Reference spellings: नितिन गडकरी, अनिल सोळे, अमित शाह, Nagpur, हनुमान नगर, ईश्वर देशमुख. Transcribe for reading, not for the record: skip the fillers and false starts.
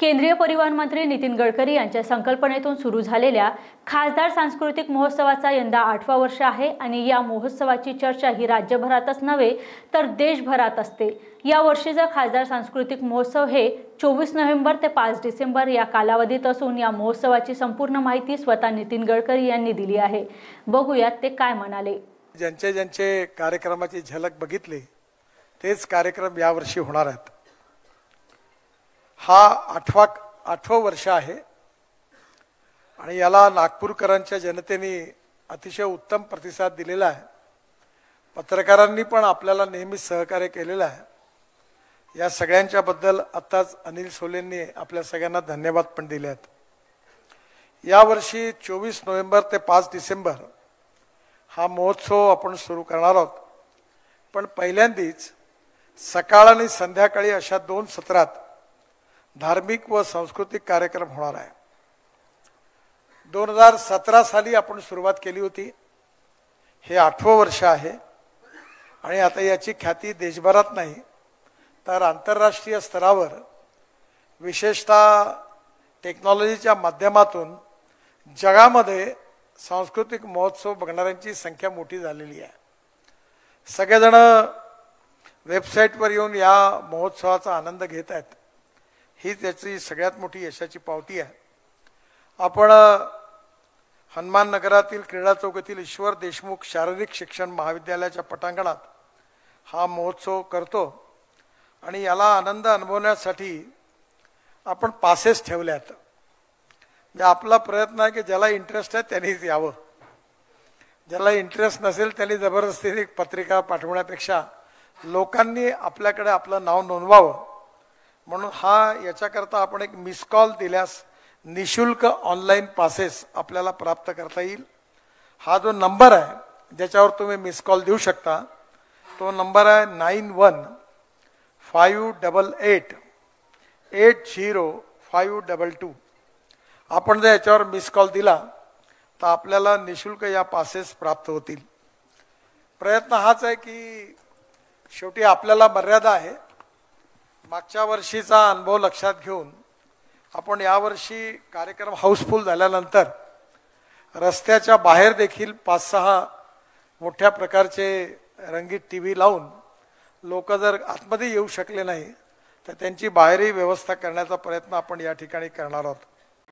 केंद्रीय परिवहन मंत्री नितिन गडकरी यांच्या संकल्पनेतून सुरू झालेल्या खासदार सांस्कृतिक महोत्सवाचा यंदा 8वा वर्ष आहे आणि या महोत्सवाची चर्चा ही राज्यभरातच नव्हे तर देशभरात असते। या वर्षीचा खासदार सांस्कृतिक महोत्सव हे 24 नोव्हेंबर ते 5 डिसेंबर या कालावधीत असून या महोत्सवाची संपूर्ण माहिती स्वतः नितिन गडकरी यांनी दिली आहे। बघूयात ते काय म्हणाले। ज्यांचे ज्यांचे कार्यक्रमाची झलक बघितली तेच कार्यक्रम या वर्षी होणार आहेत। हा 8वा वर्ष आहे आणि याला नागपूरकरांच्या जनतेने अतिशय उत्तम प्रतिसाद दिलेला आहे। पत्रकारांनी पण आपल्याला नेहमी सहकार्य केलेला आहे। या सगळ्यांच्या बद्दल आताच अनिल सोळेंनी आपल्या सगळ्यांना धन्यवाद पण दिले आहेत। या वर्षी 24 नोव्हेंबर ते 5 डिसेंबर हा महोत्सव आपण सुरू करणार आहोत, पण पहिल्यांदाच सकाळ आणि संध्याकाळी अशा 2 सत्रात धार्मिक व सांस्कृतिक कार्यक्रम होणार आहे। 2017 साली आपण सुरुवात केली होती, हे 8वे वर्ष आहे आणि आता याची ख्याती देशभरात नाही तर आंतरराष्ट्रीय स्तरावर विशेषतः टेक्नॉलॉजीच्या माध्यमातून जगामध्ये सांस्कृतिक महोत्सव बघणाऱ्यांची संख्या मोठी झालेली आहे। सगळेजण वेबसाईटवर येऊन या महोत्सवाचा आनंद घेत आहेत, ही त्याची सगळ्यात मोठी यशाची पावती आहे। आपण हनुमान नगरातील क्रीडा चौकातील ईश्वर देशमुख शारीरिक शिक्षण महाविद्यालयाच्या पटांगणात हा महोत्सव करतो आणि याला आनंद अनुभवण्यासाठी आपण पासेस ठेवल्यात। म्हणजे आपला प्रयत्न आहे की ज्याला इंटरेस्ट आहे त्यांनीच यावं, ज्याला इंटरेस्ट नसेल त्यांनी जबरदस्तीने पत्रिका पाठवण्यापेक्षा लोकांनी आपल्याकडे आपलं नाव नोंदवावं म्हणून हा याच्याकरता आपण एक मिस कॉल दिल्यास निशुल्क ऑनलाईन पासेस आपल्याला प्राप्त करता येईल। हा जो नंबर आहे ज्याच्यावर तुम्ही मिस कॉल देऊ शकता तो नंबर आहे 9158880522। आपण जर याच्यावर मिस कॉल दिला तर आपल्याला निशुल्क या पासेस प्राप्त होतील। प्रयत्न हाच आहे की शेवटी आपल्याला मर्यादा आहे, मागच्या वर्षीचा अनुभव लक्षात घेऊन आपण यावर्षी कार्यक्रम हाऊसफुल झाल्यानंतर रस्त्याच्या बाहेर देखील 5-6 मोठ्या प्रकारचे रंगीत TV लावून लोक जर आतमध्ये येऊ शकले नाही तर त्यांची बाहेरही व्यवस्था करण्याचा प्रयत्न आपण या ठिकाणी करणार आहोत।